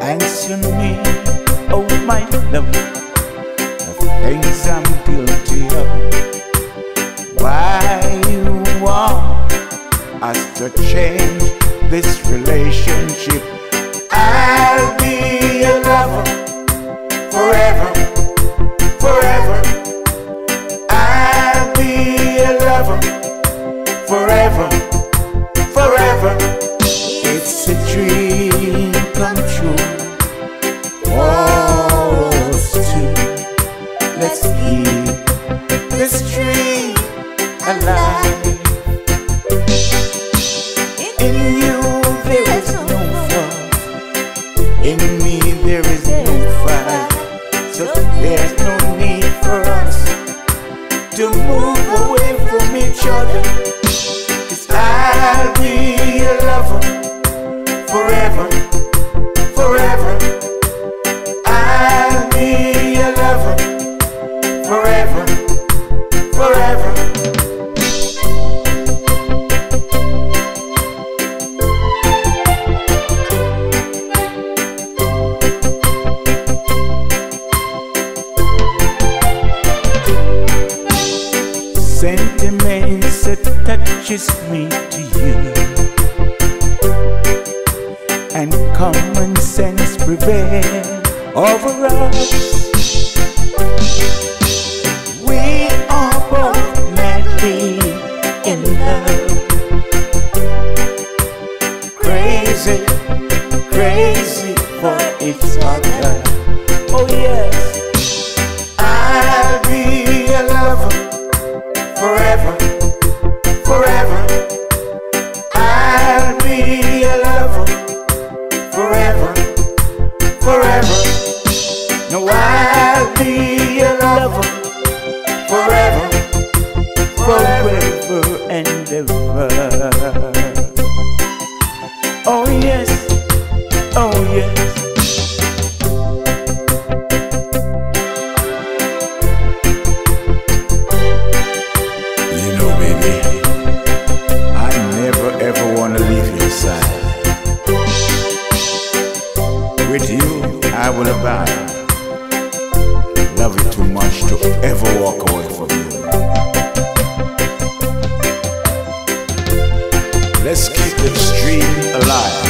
answer me, oh my love, the things I'm guilty of. Why you want us to change this relationship? I'll be your lover forever, forever. I'll be your lover forever, forever. It's a dream come true, us two. Let's keep this dream alive. In you there is no flaw, in me there is no fight, so there's no need for us to move away from each other. 'Cause I'll be your lover forever, forever. I'll be your lover forever, forever. Sentiments that touches me to you, and common sense prevail over us. We are both madly in love, crazy, crazy for each other. Oh yes, I'll be a lover forever, forever. I'll be a lover forever, forever. No, I'll be a lover forever, forever and ever. Oh yes, oh yes. With you, I will abide. Love you too much to ever walk away from you. Let's keep this dream alive.